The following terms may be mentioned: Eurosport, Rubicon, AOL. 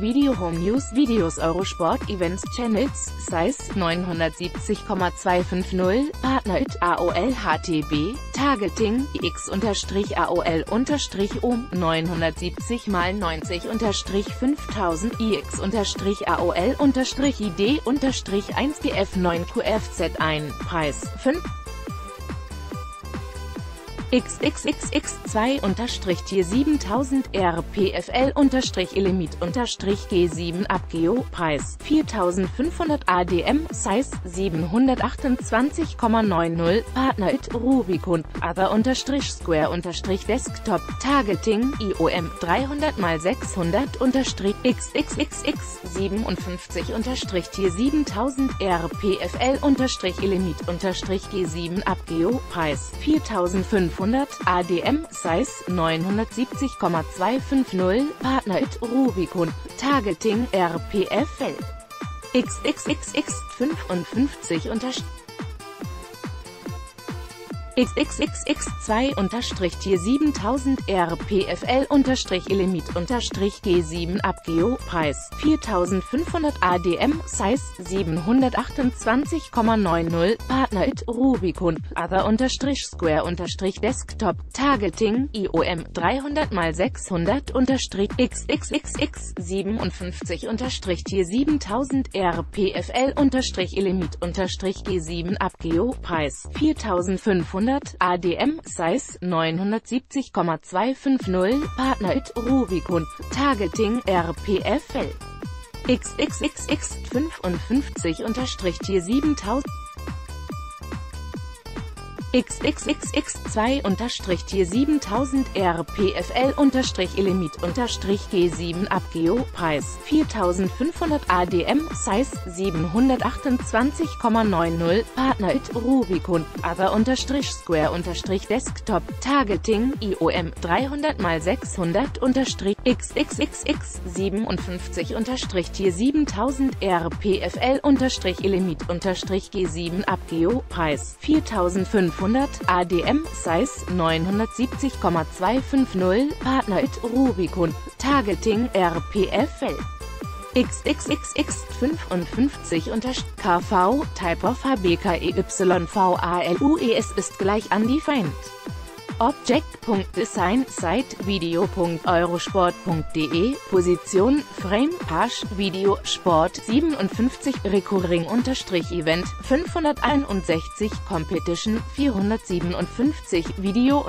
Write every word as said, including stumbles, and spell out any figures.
Video Home News Videos Eurosport Events Channels, Size neunhundertsiebzig Komma zweihundertfünfzig, Partner at A O L H T B, Targeting, x-aol-om neunhundertsiebzig mal neunzig-fünftausend x-aol-id-eins g f neun q f z ein, Preis fünf. x x x x zwei Tier siebentausend R P F L Elimit G sieben Abgeo Preis viertausendfünfhundert A D M Size siebenhundertachtundzwanzig Komma neunzig Partner at Rubicon Other Square Desktop Targeting I O M dreihundert mal sechshundert Tier siebenundfünfzig Elimit G sieben Abgeo Preis viertausendfünfhundert A D M Size neunhundertsiebzig Komma zweihundertfünfzig Partner at Rubicon Targeting R P F L x x x x fünfundfünfzig x x x x zwei Tier siebentausend R P F L Elimit G sieben Abgeo Preis viertausendfünfhundert A D M Size siebenhundertachtundzwanzig Komma neunzig Partner at Rubicon Other Square Desktop Targeting I O M dreihundert mal sechshundert Tier siebenundfünfzig Elimit G sieben Abgeo Preis viertausendfünfhundert A D M Size neunhundertsiebzig Komma zweihundertfünfzig Partner at Rubicon Targeting R P F L x x x x fünfundfünfzig Tier siebentausend x x x x zwei Tier siebentausend R P F L Elimit G sieben Abgeo Preis viertausendfünfhundert A D M Size siebenhundertachtundzwanzig Komma neunzig Partner at Rubicon Other Square Desktop Targeting I O M dreihundert mal sechshundert Tier siebenundfünfzig Tier siebentausend R P F L Elimit G sieben Abgeo Preis viertausendfünfhundert A D M Size neunhundertsiebzig Komma zweihundertfünfzig Partner at Rubicon Targeting R P F L x x x x fünfundfünfzig K V Type of H B K E Y V A L U E S ist gleich an die Feind Object.Design Site Video.Eurosport.de Position Frame Page Video Sport siebenundfünfzig Recurring-Event fünfhunderteinundsechzig Competition vierhundertsiebenundfünfzig Video